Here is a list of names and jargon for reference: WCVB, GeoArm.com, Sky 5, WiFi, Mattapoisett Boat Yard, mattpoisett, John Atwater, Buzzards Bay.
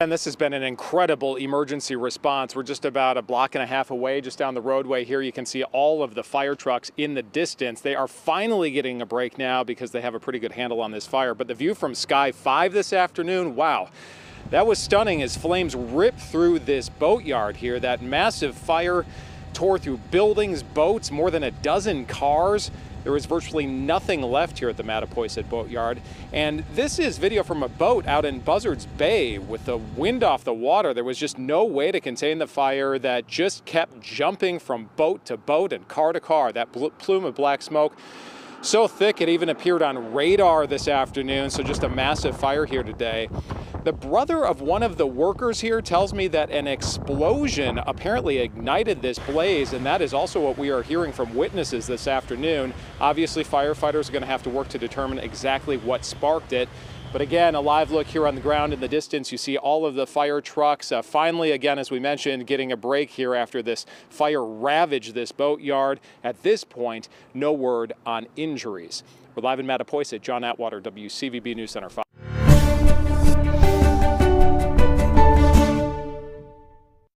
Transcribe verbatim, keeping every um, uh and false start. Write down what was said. And this has been an incredible emergency response. We're just about a block and a half away, just down the roadway here. You can see all of the fire trucks in the distance. They are finally getting a break now because they have a pretty good handle on this fire. But the view from Sky five this afternoon, wow. That was stunning as flames ripped through this boatyard here. That massive fire tore through buildings, boats, more than a dozen cars. There was virtually nothing left here at the Mattapoisett Boat Yard. And this is video from a boat out in Buzzards Bay. With the wind off the water, there was just no way to contain the fire that just kept jumping from boat to boat and car to car. That plume of black smoke, so thick it even appeared on radar this afternoon. So just a massive fire here today. The brother of one of the workers here tells me that an explosion apparently ignited this blaze, and that is also what we are hearing from witnesses this afternoon. Obviously, firefighters are going to have to work to determine exactly what sparked it. But again, a live look here on the ground in the distance. You see all of the fire trucks uh, finally, again, as we mentioned, getting a break here after this fire ravaged this boat yard. At this point, no word on injuries. We're live in Mattapoisett. John Atwater, W C V B News Center five.